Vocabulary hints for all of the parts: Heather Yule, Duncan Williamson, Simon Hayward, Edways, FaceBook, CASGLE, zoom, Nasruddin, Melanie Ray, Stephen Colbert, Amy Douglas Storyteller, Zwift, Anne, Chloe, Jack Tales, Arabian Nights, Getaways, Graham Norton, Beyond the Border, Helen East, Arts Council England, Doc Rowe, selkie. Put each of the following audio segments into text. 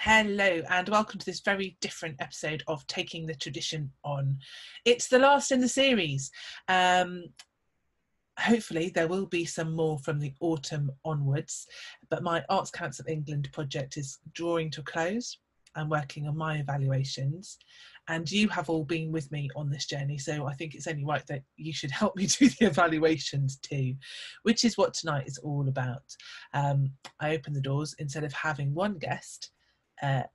Hello and welcome to this very different episode of Taking the Tradition On. It's the last in the series. Hopefully there will be some more from the autumn onwards, but my Arts Council England project is drawing to a close. I'm working on my evaluations and you have all been with me on this journey, so I think it's only right that you should help me do the evaluations too, which is what tonight is all about. I opened the doors. Instead of having one guest, I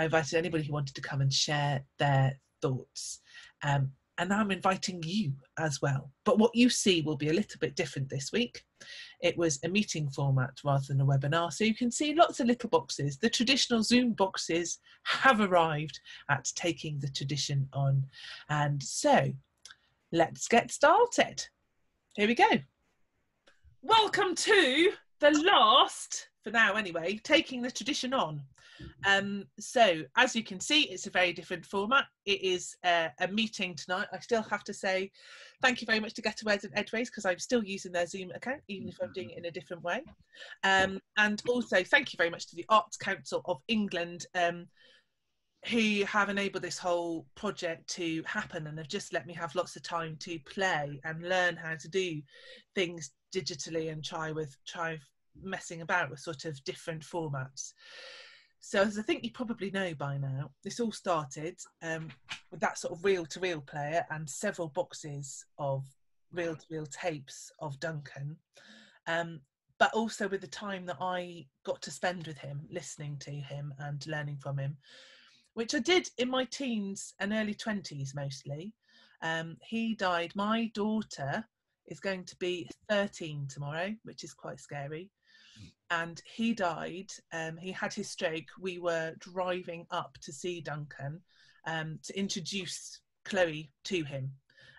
invited anybody who wanted to come and share their thoughts, and now I'm inviting you as well. But what you see will be a little bit different this week. It was a meeting format rather than a webinar, so you can see lots of little boxes. The traditional Zoom boxes have arrived at Taking the Tradition On, and so let's get started. Here we go. Welcome to the last, for now anyway, Taking the Tradition On. So as you can see, it's a very different format. It is a meeting tonight. I still have to say thank you very much to Getaways and Edways, because I'm still using their Zoom account even if I'm doing it in a different way, and also thank you very much to the Arts Council of England, who have enabled this whole project to happen and have just let me have lots of time to play and learn how to do things digitally and try messing about with sort of different formats. So as I think you probably know by now, this all started with that sort of reel-to-reel player and several boxes of reel-to-reel tapes of Duncan, but also with the time that I got to spend with him, listening to him and learning from him, which I did in my teens and early 20s mostly. He died. My daughter is going to be 13 tomorrow, which is quite scary. And he died. He had his stroke. We were driving up to see Duncan, to introduce Chloe to him,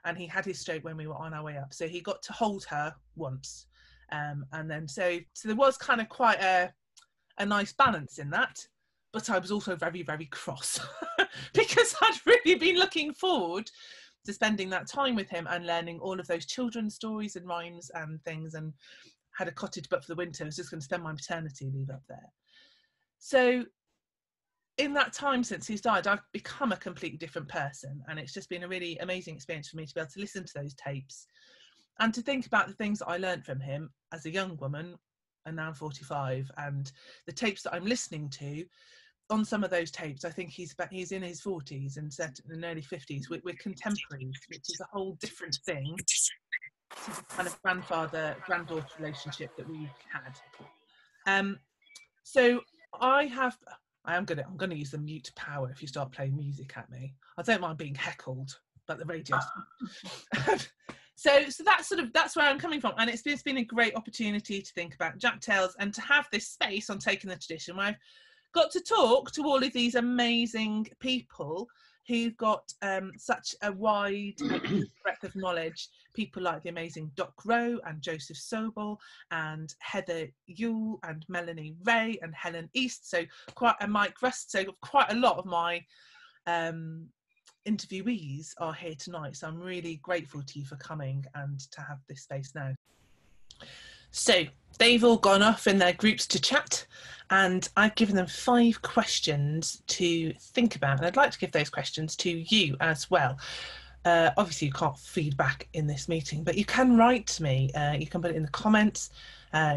and he had his stroke when we were on our way up, so he got to hold her once, and then so there was kind of quite a nice balance in that, but I was also very, very cross because I'd really been looking forward to spending that time with him and learning all of those children's stories and rhymes and things, and had a cottage but for the winter. I was just going to spend my maternity leave up there. So in that time since he's died, I've become a completely different person, and it's just been a really amazing experience for me to be able to listen to those tapes and to think about the things that I learned from him as a young woman, and now I'm 45, and the tapes that I'm listening to. On some of those tapes, I think he's in his 40s and set in the early 50s. We're contemporaries, which is a whole different thing to the kind of granddaughter relationship that we had. So I'm going to use the mute power if you start playing music at me. I don't mind being heckled, but the radio. So that's where I'm coming from, and it's been a great opportunity to think about Jack Tales and to have this space on Taking the Tradition where I've got to talk to all of these amazing people who've got such a wide breadth of knowledge, people like the amazing Doc Rowe and Joseph Sobel and Heather Yule and Melanie Ray and Helen East, so quite a Mike Rust, so quite a lot of my interviewees are here tonight, so I'm really grateful to you for coming and to have this space now. So they've all gone off in their groups to chat, and I've given them 5 questions to think about, and I'd like to give those questions to you as well. Obviously you can't feedback in this meeting, but you can write to me, you can put it in the comments,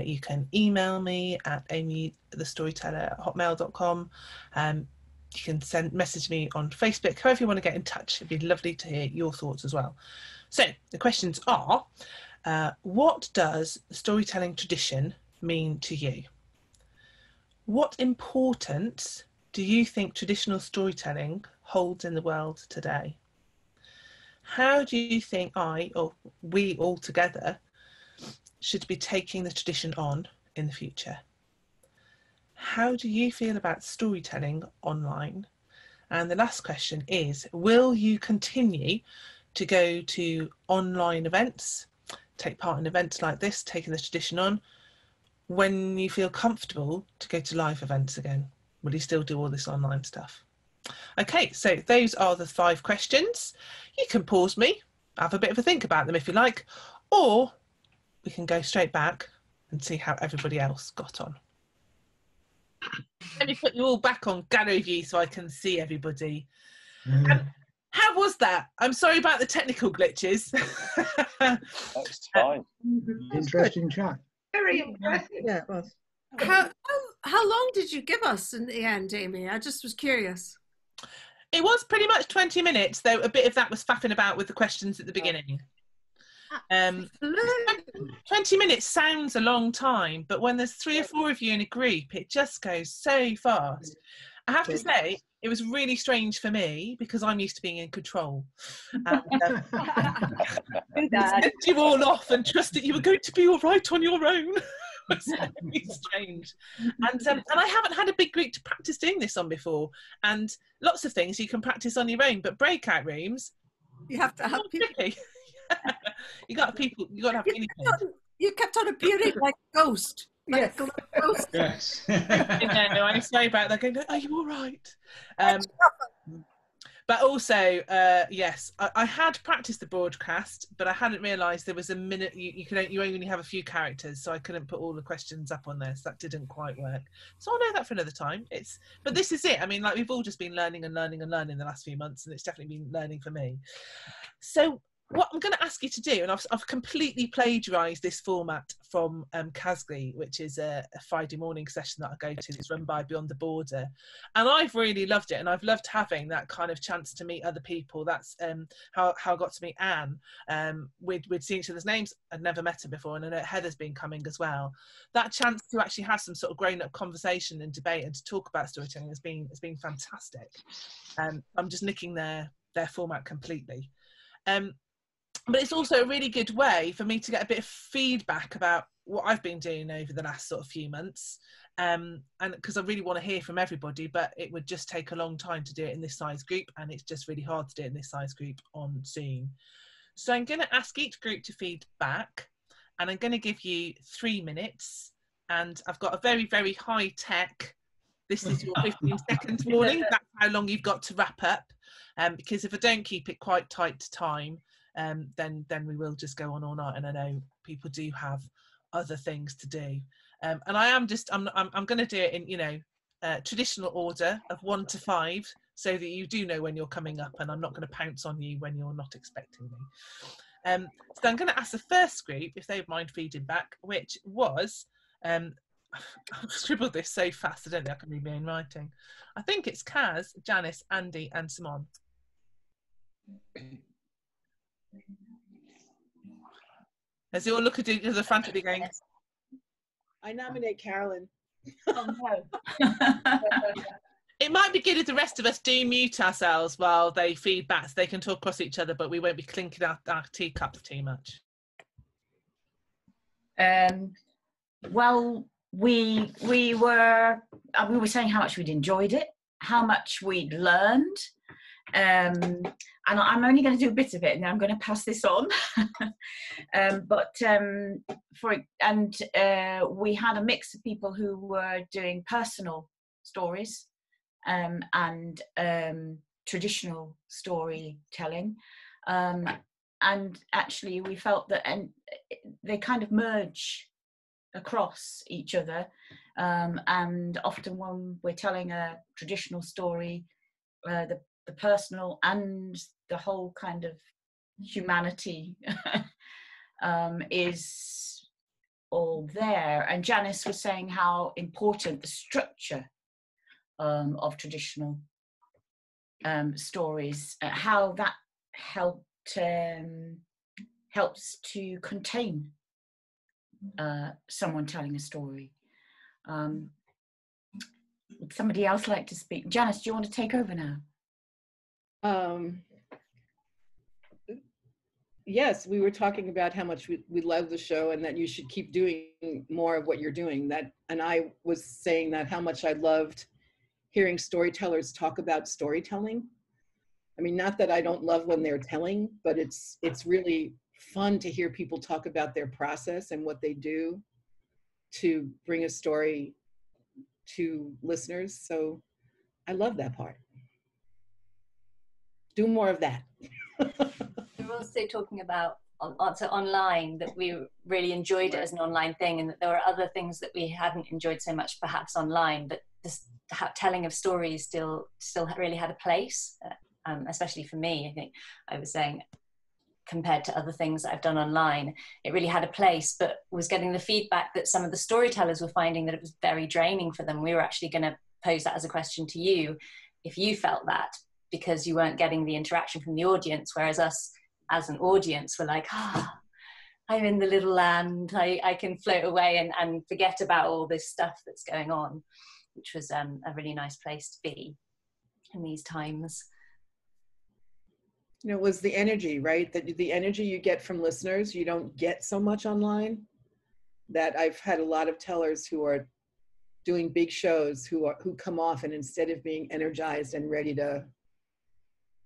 you can email me at amythestoryteller@hotmail.com, you can message me on Facebook, however you want to get in touch. It'd be lovely to hear your thoughts as well. So the questions are, what does the storytelling tradition mean to you? What importance do you think traditional storytelling holds in the world today? How do you think we all together should be taking the tradition on in the future? How do you feel about storytelling online? And the last question is, will you continue to go to online events, take part in events like this, Taking the Tradition On, when you feel comfortable to go to live events again? Will you still do all this online stuff? Okay, so those are the 5 questions. You can pause me, have a bit of a think about them if you like, or we can go straight back and see how everybody else got on. Let me put you all back on gallery view so I can see everybody. How was that? I'm sorry about the technical glitches. That's fine. Interesting chat. Very impressive. Yeah, it was. How long did you give us in the end, Amy? I just was curious. It was pretty much 20 minutes, though a bit of that was faffing about with the questions at the beginning. 20 minutes sounds a long time, but when there's 3 or 4 of you in a group, it just goes so fast. I have to say, it was really strange for me because I'm used to being in control. And, sent you all off and trust that you were going to be all right on your own. It's really strange. And I haven't had a big group to practice doing this on before. And lots of things you can practice on your own, but breakout rooms, you have to have people. You got to have people. You kept on appearing like a ghost. Yes. Yes. No, I'm sorry about that. Going, are you all right? But also, yes, I had practiced the broadcast, but I hadn't realised there was a minute. You only have a few characters, so I couldn't put all the questions up on there. So that didn't quite work. So I'll know that for another time. But this is it. I mean, like we've all just been learning and learning and learning the last few months, and it's definitely been learning for me. So what I'm going to ask you to do, and I've completely plagiarised this format from CASGLE, which is a Friday morning session that I go to. It's run by Beyond the Border. And I've really loved it. And I've loved having that kind of chance to meet other people. That's how I got to meet Anne. We'd seen each other's names. I'd never met her before. And I know Heather's been coming as well. That chance to actually have some sort of grown-up conversation and debate and to talk about storytelling has been fantastic. I'm just nicking their format completely. But it's also a really good way for me to get a bit of feedback about what I've been doing over the last sort of few months. And because I really want to hear from everybody, but it would just take a long time to do it in this size group. And it's just really hard to do it in this size group on Zoom. So I'm going to ask each group to feed back, and I'm going to give you 3 minutes. And I've got a very, very high tech. This is your 15 seconds warning. That's how long you've got to wrap up. Because if I don't keep it quite tight to time, then we will just go on all night, and I know people do have other things to do, and I'm going to do it in traditional order of 1 to 5, so that you do know when you're coming up, and I'm not going to pounce on you when you're not expecting me. So I'm going to ask the first group if they would mind feeding back, which was I've scribbled this so fast I don't think I can read my own writing. I think it's Kaz, Janice, Andy, and Simon. As they all look at each other frantically going, I nominate Carolyn. Oh no. It might be good if the rest of us do mute ourselves while they feed back, so they can talk across each other, but we won't be clinking our teacups too much. Well, we were saying how much we'd enjoyed it, how much we'd learned. And I'm only going to do a bit of it, and then I'm going to pass this on. We had a mix of people who were doing personal stories and traditional storytelling, and actually we felt that they kind of merge across each other, and often when we're telling a traditional story, the personal and the whole kind of humanity is all there. And Janice was saying how important the structure of traditional stories, how that helps to contain someone telling a story. Would somebody else like to speak? Janice, do you want to take over now? Yes, we were talking about how much we love the show and that you should keep doing more of what you're doing. And I was saying that how much I loved hearing storytellers talk about storytelling. I mean, not that I don't love when they're telling, but it's really fun to hear people talk about their process and what they do to bring a story to listeners. So I love that part. Do more of that. We were also talking about online, that we really enjoyed it as an online thing, and that there were other things that we hadn't enjoyed so much perhaps online, but this telling of stories still really had a place, especially for me. I think I was saying, compared to other things that I've done online, it really had a place, but was getting the feedback that some of the storytellers were finding that it was very draining for them. We were actually going to pose that as a question to you, if you felt that, because you weren't getting the interaction from the audience, whereas us as an audience were like, ah, I'm in the little land, I can float away and forget about all this stuff that's going on, which was a really nice place to be in these times. You know, it was the energy, right? The energy you get from listeners, you don't get so much online. That I've had a lot of tellers who are doing big shows who come off, and instead of being energized and ready to,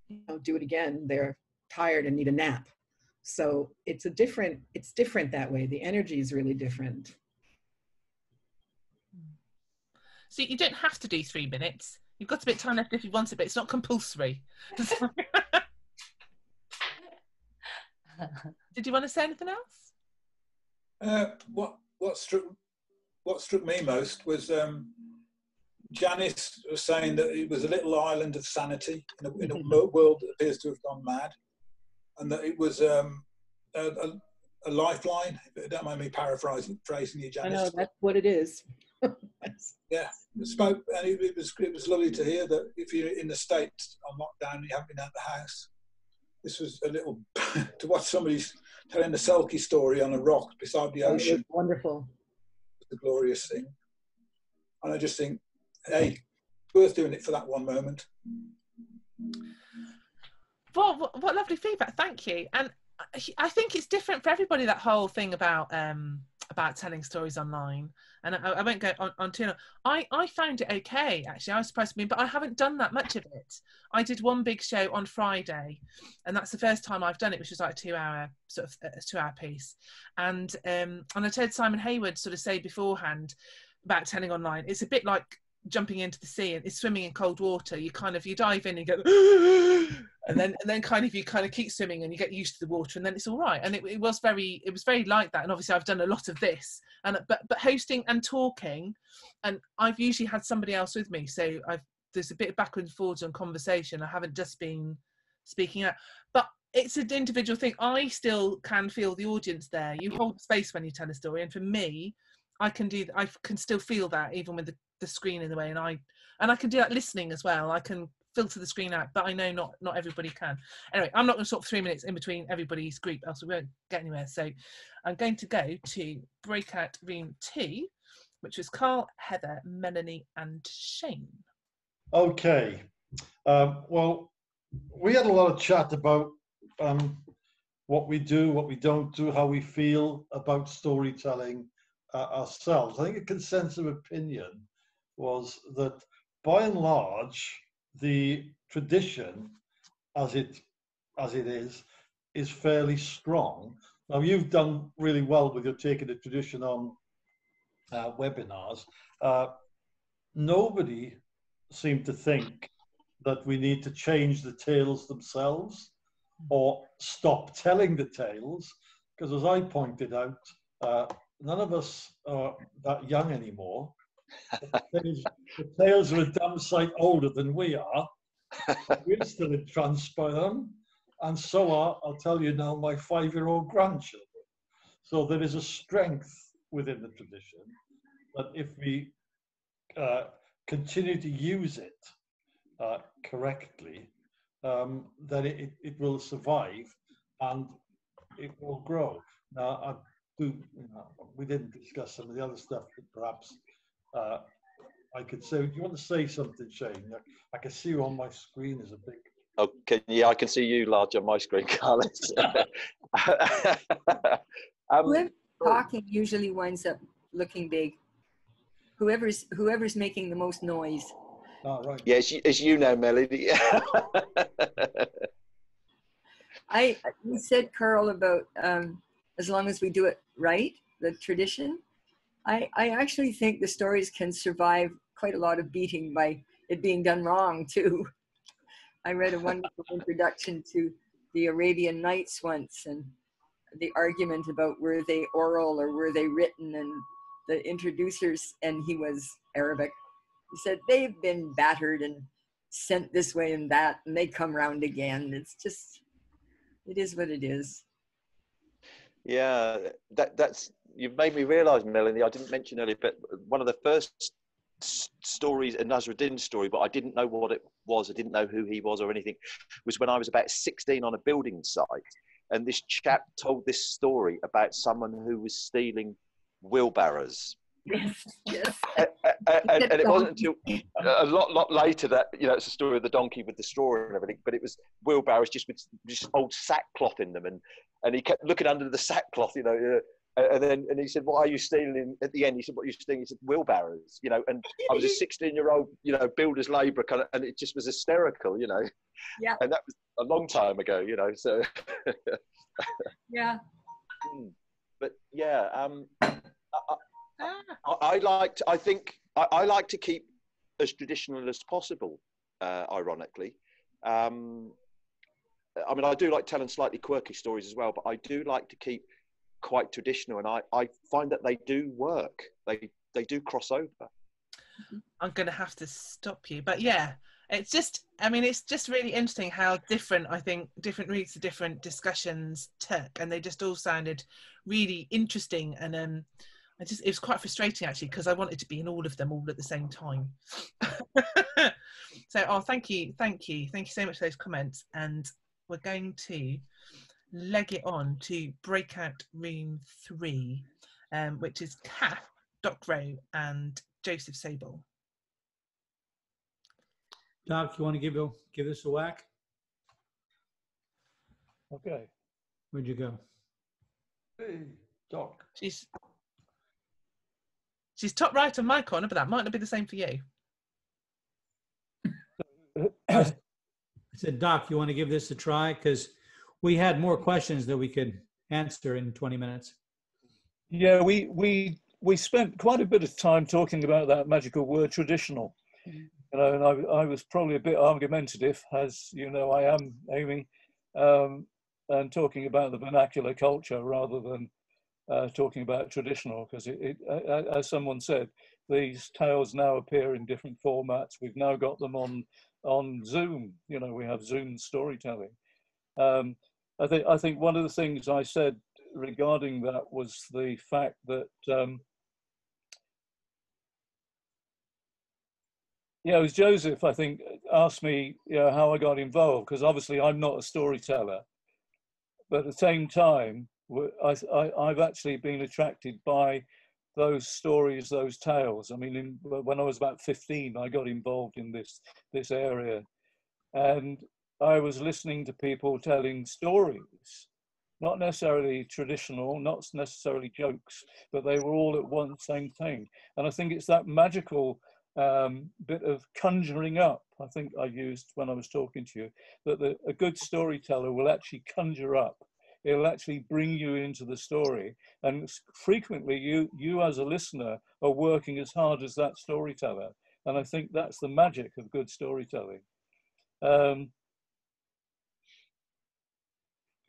you know, do it again, they're tired and need a nap. So it's different that way. The energy is really different. So you don't have to do 3 minutes. You've got a bit of time left if you want it, but it's not compulsory. Did you want to say anything else? What struck me most was Janice was saying that it was a little island of sanity in a world that appears to have gone mad, and that it was a lifeline. Don't mind me paraphrasing you, Janice. I know, that's what it is. Yeah, it was lovely to hear that if you're in the States on lockdown, you haven't been out of the house. This was a little, to watch somebody telling a selkie story on a rock beside the ocean. It was wonderful. It was a glorious thing. And I just think, hey, worth doing it for that one moment. Well, what lovely feedback. Thank you. And I think it's different for everybody, that whole thing about telling stories online. And I won't go on too long. I found it okay, actually. I was surprised to me, but I haven't done that much of it. I did one big show on Friday, and that's the first time I've done it, which was like a two-hour piece. And I heard Simon Hayward sort of say beforehand about telling online, it's a bit like jumping into the sea, and it's swimming in cold water. You kind of, you dive in and go, and then you keep swimming and you get used to the water, and then it's all right. And it was very like that. And obviously I've done a lot of this, but hosting and talking, and I've usually had somebody else with me. So there's a bit of backwards and forwards on conversation. I haven't just been speaking out, but it's an individual thing. I still can feel the audience there. You hold space when you tell a story. And for me, I can still feel that even with the screen in the way, and I can do that listening as well. I can filter the screen out, but I know not everybody can. Anyway, I'm not going to talk 3 minutes in between everybody's group, else we won't get anywhere. So I'm going to go to breakout room 2, which was Carl, Heather, Melanie and Shane. Okay, well, we had a lot of chat about what we do, what we don't do, how we feel about storytelling ourselves. I think a consensus of opinion was that by and large the tradition as it is fairly strong. Now, you've done really well with your Taking the Tradition On webinars. Nobody seemed to think that we need to change the tales themselves or stop telling the tales, because as I pointed out, none of us are that young anymore. The tales are a damn sight older than we are. We're still entranced by them, and so are, I'll tell you now, my 5-year-old grandchildren. So there is a strength within the tradition that if we continue to use it correctly, then it will survive and it will grow. Now, we didn't discuss some of the other stuff that perhaps I could say. Do you want to say something, Shane? I can see you on my screen as a big... Oh, yeah, I can see you large on my screen, Carlos. Whoever's talking usually winds up looking big. Whoever's making the most noise. Oh, right. Yeah, as you know, Melody. You said, Carl, about... as long as we do it right, the tradition, I actually think the stories can survive quite a lot of beating by it being done wrong too. I read a wonderful introduction to the Arabian Nights once, and the argument about were they oral or were they written, and the introducers, and he was Arabic, He said, they've been battered and sent this way and that, and they come round again. It's just, it is what it is. Yeah, that's, you've made me realize, Melanie, I didn't mention earlier, but one of the first stories, a Nasruddin story, but I didn't know what it was, I didn't know who he was or anything, was when I was about 16 on a building site, and this chap told this story about someone who was stealing wheelbarrows. Yes, yes. And it wasn't until a lot later that, you know, it's the story of the donkey with the straw and everything, but it was wheelbarrows just with just old sackcloth in them, and he kept looking under the sackcloth, you know, and he said, "Why are you stealing?" At the end, he said, "What are you stealing?" He said, "Wheelbarrows," you know. And I was a 16-year-old, you know, builder's labourer, kind of, and it just was hysterical, you know. Yeah. And that was a long time ago, you know. So. Yeah. But yeah. I like to keep as traditional as possible, ironically. I mean, I do like telling slightly quirky stories as well, but I do like to keep quite traditional, and I find that they do work. They do cross over. I'm going to have to stop you, but yeah, it's just, I mean, it's just really interesting how different, I think, different reads to different discussions took, and they just all sounded really interesting, and it was quite frustrating actually, because I wanted to be in all of them all at the same time. So, oh, thank you so much for those comments. And we're going to leg it on to breakout room 3, which is Kath, Doc Rowe and Joseph Sobel. Doc, you want to give this a whack? Okay. Where'd you go? Hey, Doc. She's top right on my corner, but that might not be the same for you. I said, Doc, you want to give this a try? Because we had more questions that we could answer in 20 minutes. Yeah, we spent quite a bit of time talking about that magical word, traditional. You know, and I was probably a bit argumentative, as you know I am, Amy, and talking about the vernacular culture rather than talking about traditional, because as someone said, these tales now appear in different formats. We've now got them on Zoom. You know, we have Zoom storytelling. I think one of the things I said regarding that was the fact that yeah, it was Joseph, I think, asked me, you know, how I got involved, because obviously I'm not a storyteller, but at the same time, I've actually been attracted by those stories, those tales. I mean, when I was about 15, I got involved in this area, and I was listening to people telling stories, not necessarily traditional, not necessarily jokes, but they were all at one same thing. And I think it's that magical bit of conjuring up, I think I used when I was talking to you, that a good storyteller will actually conjure up. It'll actually bring you into the story, and frequently you as a listener are working as hard as that storyteller, and I think that's the magic of good storytelling.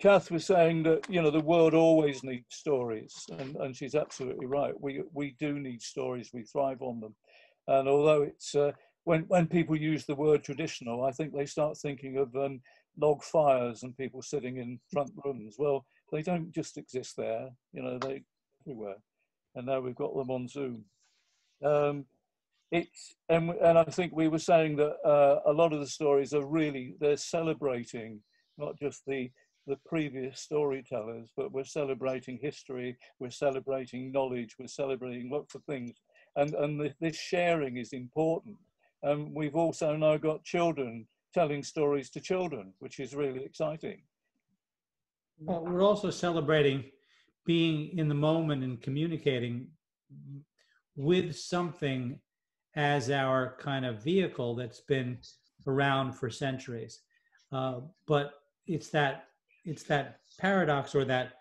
Kath was saying that, you know, the world always needs stories, and she's absolutely right. We do need stories. We thrive on them, and although it's when people use the word traditional, I think they start thinking of log fires and people sitting in front rooms. Well, they don't just exist there, you know, they're everywhere. And now we've got them on Zoom. And I think we were saying that a lot of the stories are really, they're celebrating not just the previous storytellers, but we're celebrating history, we're celebrating knowledge, we're celebrating lots of things. And this sharing is important. And we've also now got children telling stories to children, which is really exciting. Well, we're also celebrating being in the moment and communicating with something as our kind of vehicle that's been around for centuries. But it's that paradox or that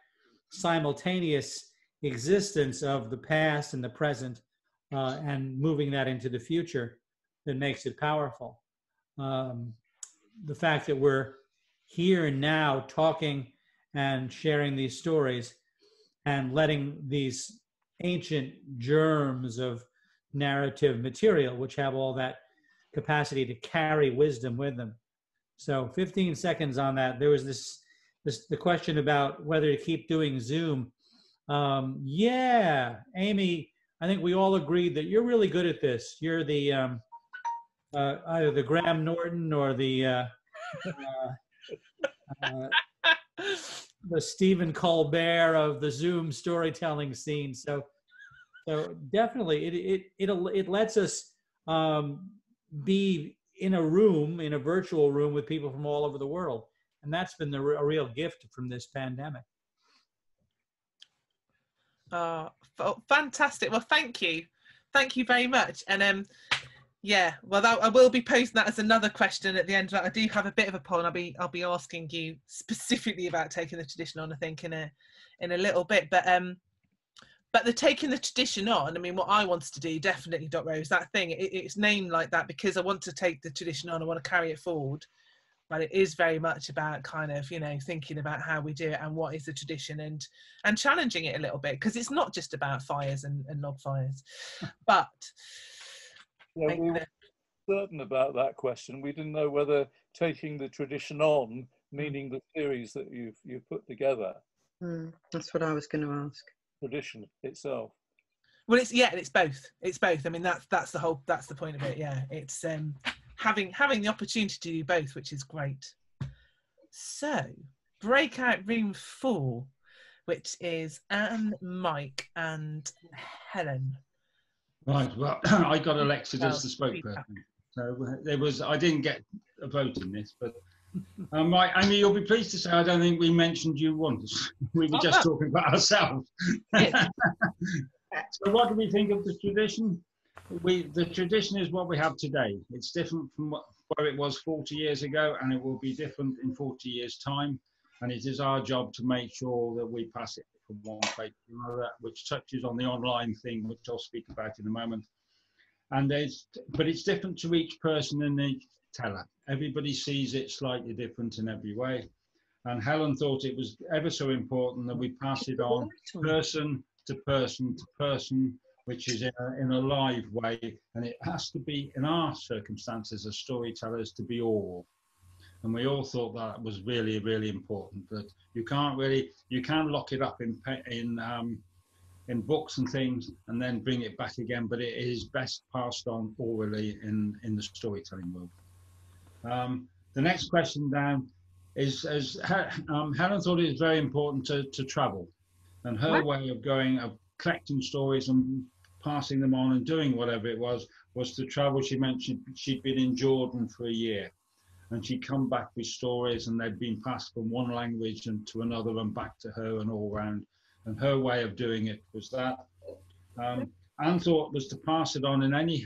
simultaneous existence of the past and the present and moving that into the future that makes it powerful. The fact that we're here now talking and sharing these stories and letting these ancient germs of narrative material, which have all that capacity to carry wisdom with them. So 15 seconds on that. There was the question about whether to keep doing Zoom. Yeah, Amy, I think we all agreed that you're really good at this. You're the either the Graham Norton or the Stephen Colbert of the Zoom storytelling scene. So definitely it lets us be in a room, in a virtual room with people from all over the world. And that's been a real gift from this pandemic. Fantastic. Well, thank you. Thank you very much. And yeah, well, I will be posting that as another question at the end of that. I do have a bit of a poll, and I'll be asking you specifically about Taking the Tradition On, I think, in a little bit. But the Taking the Tradition On, I mean, what I wanted to do, definitely, Doc Rowe, is that thing. It's named like that because I want to take the tradition on, I want to carry it forward. But it is very much about kind of, you know, thinking about how we do it and what is the tradition, and challenging it a little bit, because it's not just about fires and log fires. But yeah, we were certain about that question. We didn't know whether taking the tradition on, meaning the theories that you've put together. That's what I was going to ask. Tradition itself. Well, it's, yeah, it's both. It's both. I mean, that's the point of it. Yeah, it's. Having the opportunity to do both, which is great. So, breakout room 4, which is Anne, Mike, and Helen. Right. Well, I got elected as the spokesperson, so there was. I didn't get a vote in this, but Mike, Amy, you'll be pleased to say I don't think we mentioned you once. We were just talking about ourselves. Yeah. So, what do we think of the tradition? The tradition is what we have today. It's different from where it was 40 years ago, and it will be different in 40 years' time. And it is our job to make sure that we pass it from one place to another, which touches on the online thing, which I'll speak about in a moment. But it's different to each person and each teller. Everybody sees it slightly different in every way. And Helen thought it was ever so important that we pass it on person to person to person, which is in a live way, and it has to be, in our circumstances as storytellers, to be all. And we all thought that was really, really important, that you can't really, you can lock it up in books and things and then bring it back again, but it is best passed on orally in the storytelling world. The next question down is Helen thought it was very important to travel, and her way of going, of collecting stories and passing them on and doing whatever it was to travel. She mentioned she'd been in Jordan for a year, and she'd come back with stories, and they'd been passed from one language and to another and back to her and all round. And her way of doing it was that. Anne thought was to pass it on in any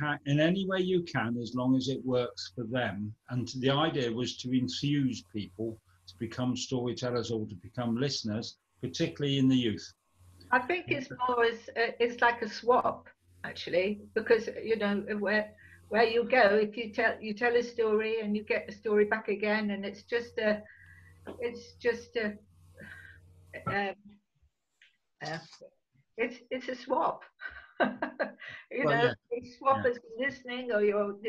way you can, as long as it works for them. And the idea was to enthuse people to become storytellers or to become listeners, particularly in the youth. I think it's more as it's like a swap, actually, because you know where you go. If you tell a story and you get the story back again, and it's a swap. You swap as listening, or you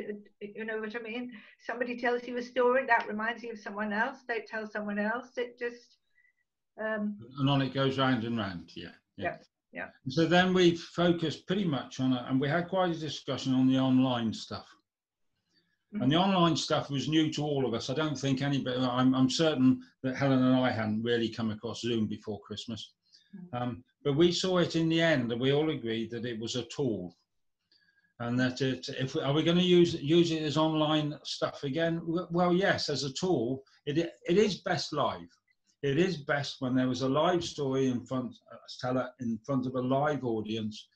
know what I mean. Somebody tells you a story that reminds you of someone else. They tell someone else. It just and on it goes round and round. Yeah. Yeah. Yeah. So then we focused pretty much on it, and we had quite a discussion on the online stuff. Mm-hmm. And the online stuff was new to all of us. I don't think anybody, I'm certain that Helen and I hadn't really come across Zoom before Christmas. Mm-hmm. But we saw it in the end, and we all agreed that it was a tool. And that are we going to use it as online stuff again? Well, yes, as a tool. It is best live. It is best when there was a live story in front of a live audience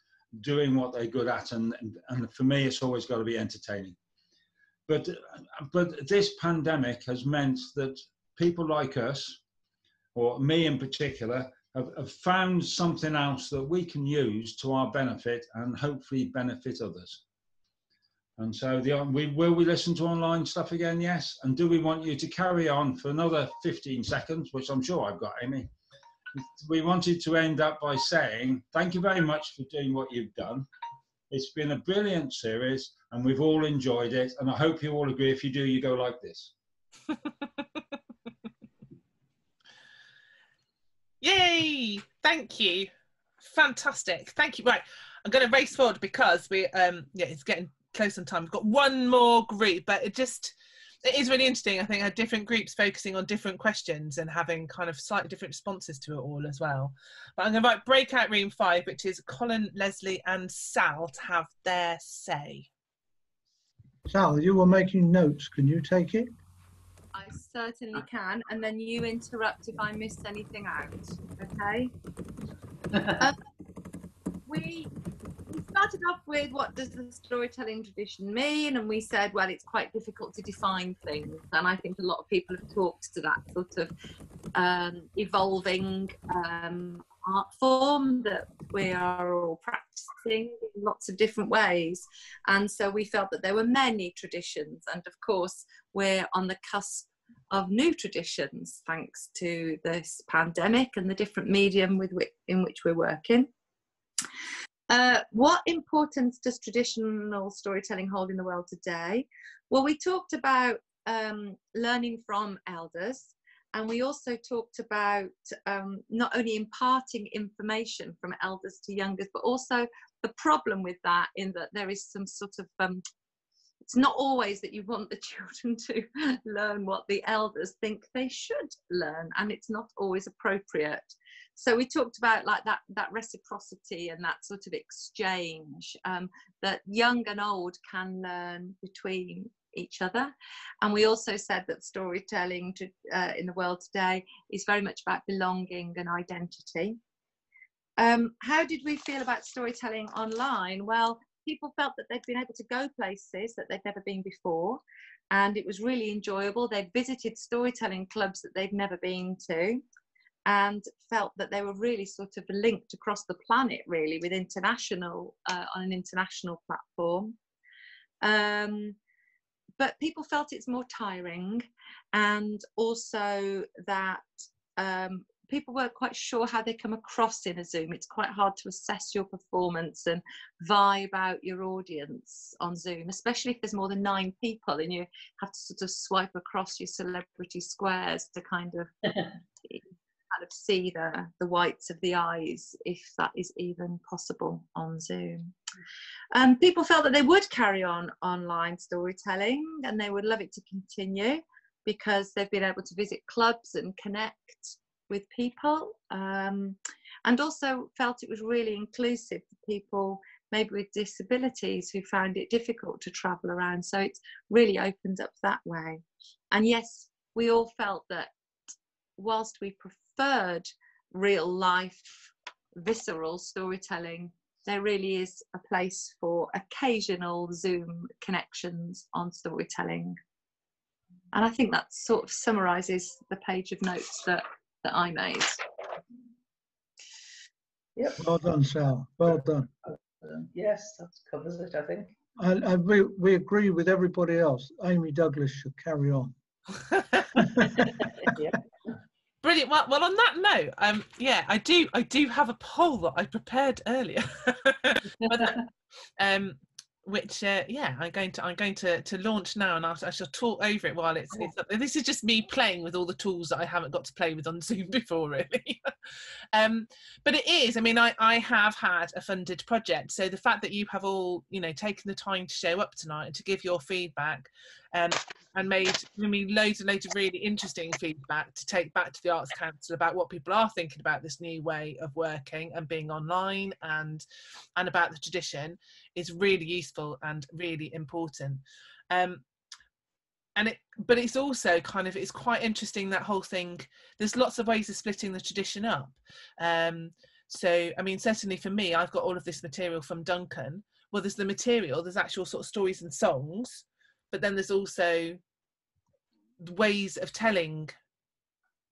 doing what they're good at, and for me it's always got to be entertaining. But this pandemic has meant that people like us, or me in particular, have found something else that we can use to our benefit and hopefully benefit others. And so will we listen to online stuff again? Yes. And do we want you to carry on for another 15 seconds, which I'm sure I've got, Amy? We wanted to end up by saying, thank you very much for doing what you've done. It's been a brilliant series and we've all enjoyed it, and I hope you all agree. If you do, you go like this. Yay, thank you, fantastic, thank you. Right, I'm going to race forward because we yeah, it's getting close on time. We've got one more group, but it is really interesting. I think I had different groups focusing on different questions and having kind of slightly different responses to it all as well. But I'm going to write breakout room 5, which is Colin, Leslie and Sal to have their say. Sal, you were making notes. Can you take it? I certainly can. And then you interrupt if I miss anything out. Okay. We started off with what does the storytelling tradition mean, and we said, well, it's quite difficult to define things, and I think a lot of people have talked to that sort of evolving art form that we are all practicing in lots of different ways. And so we felt that there were many traditions, and of course we're on the cusp of new traditions thanks to this pandemic and the different medium with which, in which we're working. What importance does traditional storytelling hold in the world today? Well, we talked about learning from elders, and we also talked about not only imparting information from elders to youngers, but also the problem with that, in that there is some sort of it's not always that you want the children to learn what the elders think they should learn, and it's not always appropriate. So we talked about like that reciprocity and that sort of exchange that young and old can learn between each other. And we also said that storytelling in the world today is very much about belonging and identity. How did we feel about storytelling online? Well, people felt that they'd been able to go places that they'd never been before, and it was really enjoyable. They'd visited storytelling clubs that they'd never been to, and felt that they were really sort of linked across the planet, really, with international, on an international platform. But people felt it's more tiring, and also that people weren't quite sure how they come across in a Zoom. It's quite hard to assess your performance and vibe out your audience on Zoom, especially if there's more than 9 people and you have to sort of swipe across your celebrity squares to kind of see the whites of the eyes, if that is even possible on Zoom. People felt that they would carry on online storytelling and they would love it to continue because they've been able to visit clubs and connect with people, and also felt it was really inclusive for people maybe with disabilities who found it difficult to travel around, so it's really opened up that way. And yes, we all felt that whilst we preferred real life visceral storytelling, there really is a place for occasional Zoom connections on storytelling. And I think that sort of summarises the page of notes that I made. Yep. Well done, Sal. Well done. Yes, that covers it, I think. And we agree with everybody else. Amy Douglas should carry on. Yeah. Brilliant. Well, on that note, yeah, I do have a poll that I prepared earlier, which yeah, I'm going to launch now, and I shall talk over it while it's up. This is just me playing with all the tools that I haven't got to play with on Zoom before, really. But it is, I mean, I have had a funded project, so the fact that you have all, you know, taken the time to show up tonight and to give your feedback, and made loads and loads of really interesting feedback to take back to the Arts Council about what people are thinking about this new way of working and being online, and about the tradition, is really useful and really important. But it's also kind of, it's quite interesting, that whole thing. There's lots of ways of splitting the tradition up. So, I mean, certainly for me, I've got all of this material from Duncan. Well, there's the material, there's actual sort of stories and songs, but then there's also ways of telling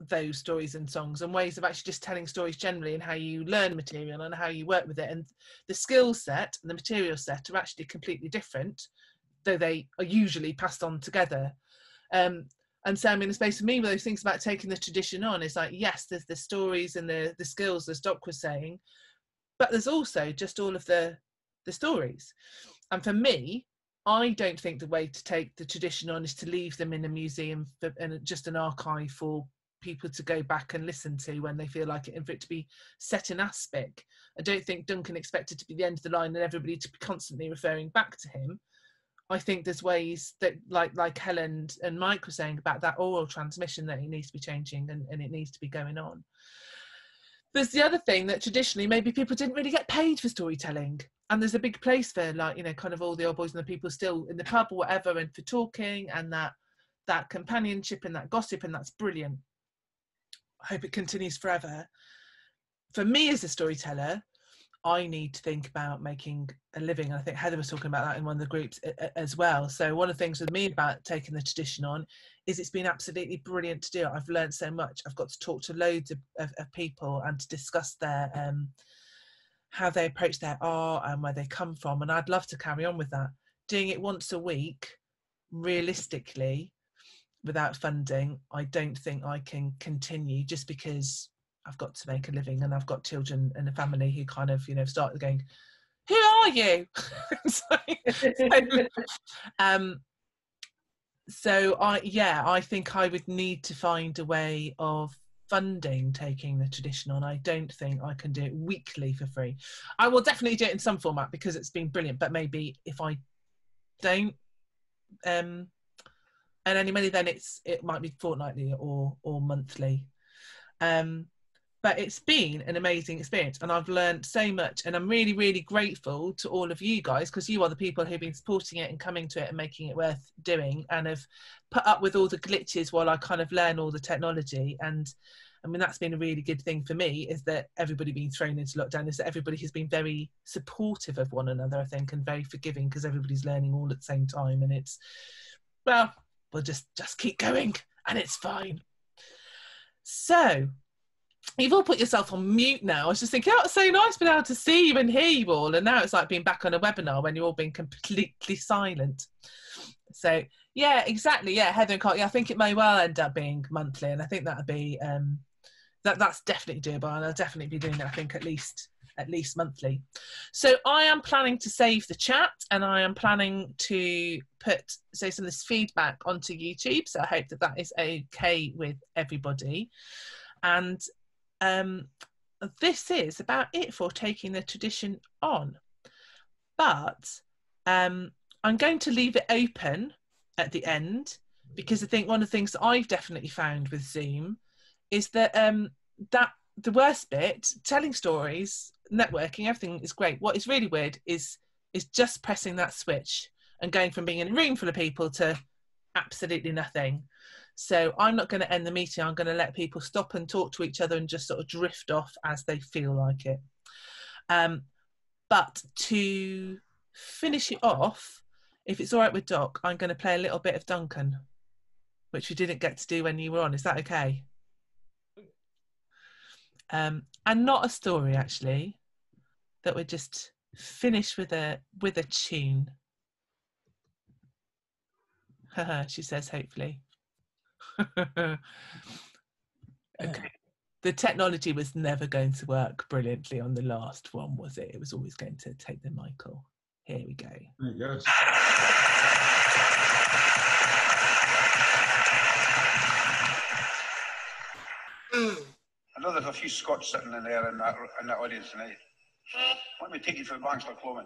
those stories and songs, and ways of actually just telling stories generally, and how you learn material and how you work with it. And the skill set and the material set are actually completely different, though they are usually passed on together. And so, I mean, the space for me with those things about taking the tradition on is like, yes, there's the stories and the skills, as Doc was saying, but there's also just all of the the stories. And for me, I don't think the way to take the tradition on is to leave them in a museum for, and just an archive for people to go back and listen to when they feel like it, and for it to be set in aspic. I don't think Duncan expected to be the end of the line and everybody to be constantly referring back to him. I think there's ways that, like Helen and Mike were saying about that oral transmission, that it needs to be changing and it needs to be going on. There's the other thing that traditionally maybe people didn't really get paid for storytelling, and there's a big place for, like, you know, kind of all the old boys and the people still in the pub or whatever, and for talking and that companionship and that gossip, and that's brilliant. I hope it continues forever. For me as a storyteller, I need to think about making a living. And I think Heather was talking about that in one of the groups as well. So one of the things with me about taking the tradition on is it's been absolutely brilliant to do. I've learned so much. I've got to talk to loads of people and to discuss their how they approach their art and where they come from. And I'd love to carry on with that. Doing it once a week, realistically, without funding, I don't think I can continue, just because I've got to make a living and I've got children and a family who kind of, you know, started going, who are you? I think I would need to find a way of funding taking the tradition on. I don't think I can do it weekly for free. I will definitely do it in some format because it's been brilliant, but maybe if I don't earn any money, then it might be fortnightly or monthly. But it's been an amazing experience and I've learned so much, and I'm really, really grateful to all of you guys, because you are the people who've been supporting it and coming to it and making it worth doing, and have put up with all the glitches while I kind of learn all the technology. And I mean, that's been a really good thing for me, is that everybody being thrown into lockdown, is that everybody has been very supportive of one another, I think, and very forgiving, because everybody's learning all at the same time. And it's, well, we'll just keep going and it's fine. So, you've all put yourself on mute now. I was just thinking, oh, it's so nice being able to see you and hear you all. And now it's like being back on a webinar when you're all being completely silent. So, yeah, exactly. Yeah, Heather and Carl, yeah, I think it may well end up being monthly. And I think that'd be, that's definitely doable. And I'll definitely be doing it, I think, at least monthly. So I am planning to save the chat, and I am planning to put some of this feedback onto YouTube. So I hope that is okay with everybody. And this is about it for taking the tradition on. But I'm going to leave it open at the end, because I think one of the things that I've definitely found with Zoom is that the worst bit, telling stories, networking, everything is great. What is really weird is just pressing that switch and going from being in a room full of people to absolutely nothing. So I'm not going to end the meeting. I'm going to let people stop and talk to each other and just sort of drift off as they feel like it. But to finish it off, if it's all right with Doc, I'm going to play a little bit of Duncan, which we didn't get to do when you were on. Is that okay? And not a story, actually, that would just finish with a tune. She says, hopefully. Okay, the technology was never going to work brilliantly on the last one, was it? It was always going to take the Michael. Here we go. There it goes. I know there's a few Scots sitting in there in that audience tonight. Let me take you for Bangor Cloman.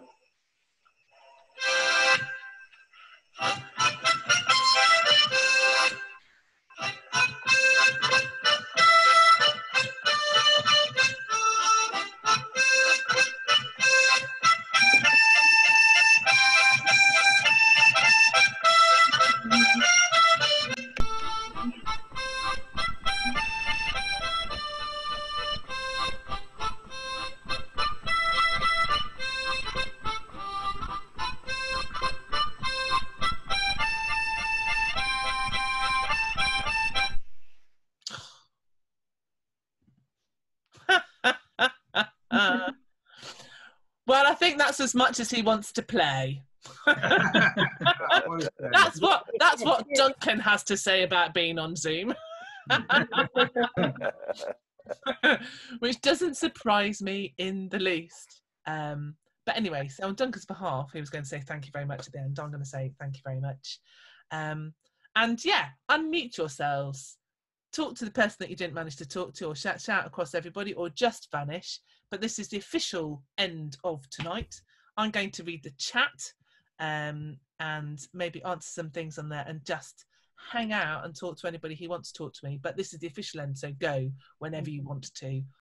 As much as he wants to play. that's what Duncan has to say about being on Zoom. Which doesn't surprise me in the least. But anyway, so on Duncan's behalf, he was going to say thank you very much at the end. I'm going to say thank you very much. And yeah, unmute yourselves. Talk to the person that you didn't manage to talk to, or shout across everybody, or just vanish. But this is the official end of tonight. I'm going to read the chat and maybe answer some things on there and just hang out and talk to anybody who wants to talk to me. But this is the official end, so go whenever you want to.